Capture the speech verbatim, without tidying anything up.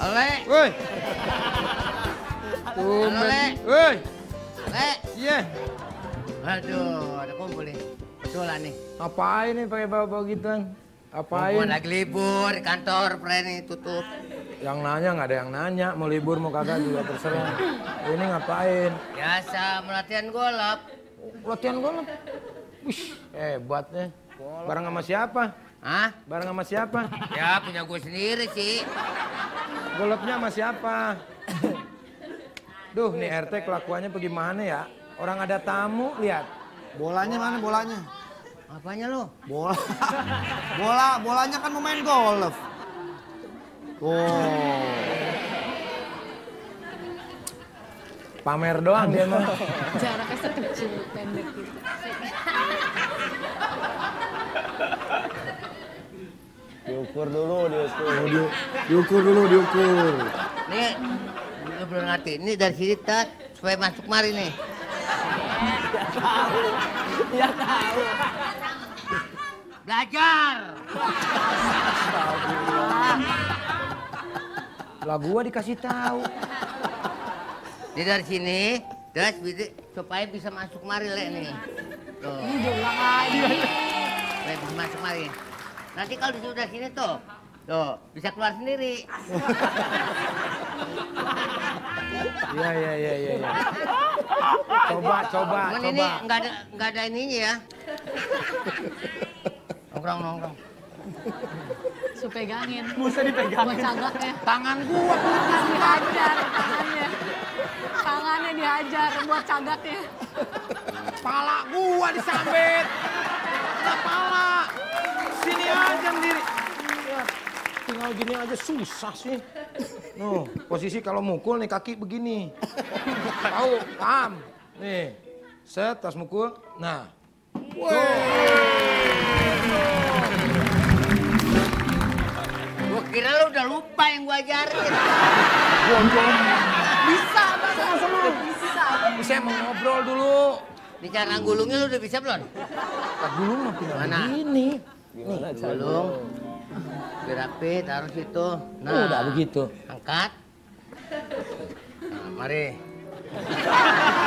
Oleh. Woi. Oleh. Woi. Oleh. Iya. Aduh, ada kumpul nih. Betulan nih. Ngapain nih pakai bawa-bawa gituan? Apain? Mau lagi libur, kantor Preni tutup. Yang nanya nggak ada yang nanya, mau libur mau kagak juga terserah. Ini ngapain? Biasa melatihan golap. Latihan golap? Wih, hebatnya. Bareng sama siapa? Hah? Bareng sama siapa? Ya punya gue sendiri sih. Golapnya sama siapa? Duh, nih R T kelakuannya bagaimana ya? Orang ada tamu, lihat. Bolanya mana bolanya? Apanya lo? Bola. Bola, bolanya kan mau main golf. Oh. Pamer doang dia mah. Jaraknya sekecil pendek gitu. Diukur dulu, diukur. Di, diukur dulu, diukur. Nih, lu belum ngerti. Ini dari sini tat supaya masuk mari nih. Ya tahu. Ya tahu. Belajar. Lah gua dikasih tahu. Dia dari sini, terus supaya bisa masuk mari le nih. Tuh. Ini jangan aja. Supaya bisa masuk mari. Nanti kalau sudah sini tuh, tuh bisa keluar sendiri. Iya iya iya iya. Ya. Coba coba. Cuman coba. Ini nggak ada nggak ada ininya ya. Nongkrong nongkrong. Supegangin. Musa dipegangin. Mau cagaknya. Tangan gua. Tangan dihajar. Tangannya. Tangannya dihajar buat cagaknya. Pala gua disambit. Nggak pala. Sini aja sendiri. Ya, tinggal gini aja susah sih. Nuh, posisi kalau mukul nih kaki begini. Tahu, paham. Nih, set, tas mukul. Nah. Gua kira lu udah lupa yang gua ajarin. Bisa, Bang. Bisa. Bisa mau ngobrol dulu. Bicara gulungnya lu udah bisa belum? Gulung mah gimana? Ini. Gimana gulung? Dirapit, harus itu. Nah, udah begitu. Angkat. Nah, mari.